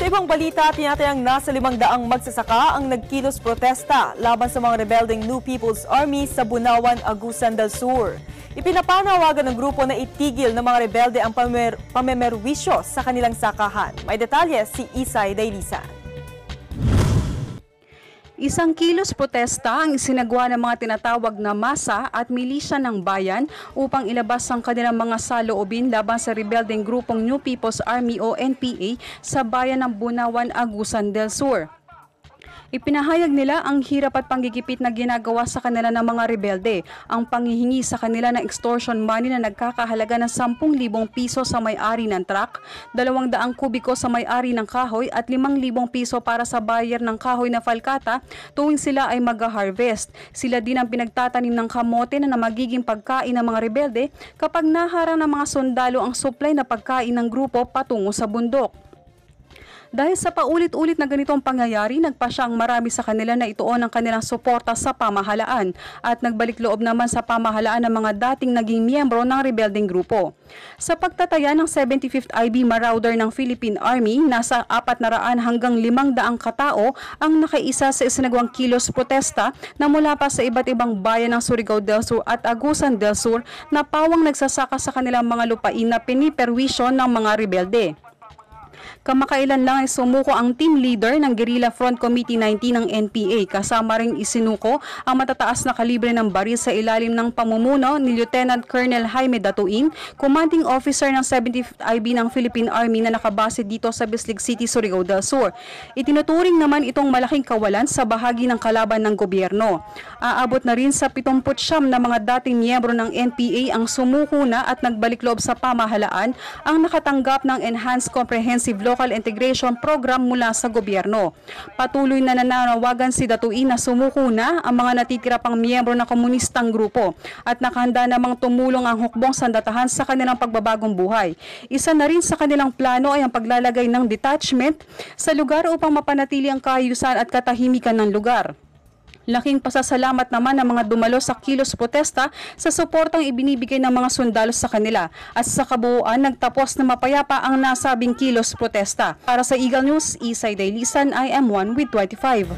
Sa ibang balita, tinatayang nasa 500 magsasaka ang nagkilos protesta laban sa mga rebelding New People's Army sa Bunawan, Agusan del Sur. Ipinapanawagan ng grupo na itigil ng mga rebelde ang pamemerwisyo sa kanilang sakahan. May detalye si Isay Daylisan. Isang kilos protesta ang isinagawa ng mga tinatawag na masa at milisya ng bayan upang ilabas ang kanilang mga saloobin laban sa rebelding grupong New People's Army o NPA sa bayan ng Bunawan, Agusan del Sur. Ipinahayag nila ang hirap at panggigipit na ginagawa sa kanila ng mga rebelde, ang panghihingi sa kanila ng extortion money na nagkakahalaga ng 10,000 piso sa may-ari ng truck, 200 kubiko sa may-ari ng kahoy at 5,000 piso para sa buyer ng kahoy na Falkata tuwing sila ay mag-harvest. Sila din ang pinagtatanim ng kamote na magiging pagkain ng mga rebelde kapag naharang ng mga sundalo ang supply na pagkain ng grupo patungo sa bundok. Dahil sa paulit-ulit na ganitong pangyayari, nagpasyang marami sa kanila na ituon ang kanilang suporta sa pamahalaan at nagbalik loob naman sa pamahalaan ng mga dating naging miyembro ng rebelding grupo. Sa pagtataya ng 75th IB Marauder ng Philippine Army, nasa 400 hanggang 500 katao ang nakaisa sa isinagawang kilos protesta na mula pa sa iba't ibang bayan ng Surigao del Sur at Agusan del Sur na pawang nagsasaka sa kanilang mga lupain na piniperwisyon ng mga rebelde. Kamakailan lang ay sumuko ang team leader ng Guerrilla Front Committee 19 ng NPA, kasama ring isinuko ang matataas na kalibre ng baril sa ilalim ng pamumuno ni Lieutenant Colonel Jaime Datuin, commanding officer ng 75th IB ng Philippine Army na nakabase dito sa Bislig City, Surigao del Sur. Itinuturing naman itong malaking kawalan sa bahagi ng kalaban ng gobyerno. Aabot na rin sa 79 na mga dating miyembro ng NPA ang sumuko na at nagbalik loob sa pamahalaan ang nakatanggap ng Enhanced Comprehensive law Local Integration Program mula sa gobyerno. Patuloy na nananawagan si Datuin na sumuko na ang mga natitira pang miyembro ng komunistang grupo at nakahanda namang tumulong ang hukbong sandatahan sa kanilang pagbabagong buhay. Isa na rin sa kanilang plano ay ang paglalagay ng detachment sa lugar upang mapanatili ang kaayusan at katahimikan ng lugar. Laking pasasalamat naman ng mga dumalo sa kilos protesta sa suportang ibinibigay ng mga sundalo sa kanila at sa kabuuan nagtapos na mapayapa ang nasabing kilos protesta. Para sa Eagle News, Isay Daylisan, I am 1 with 25.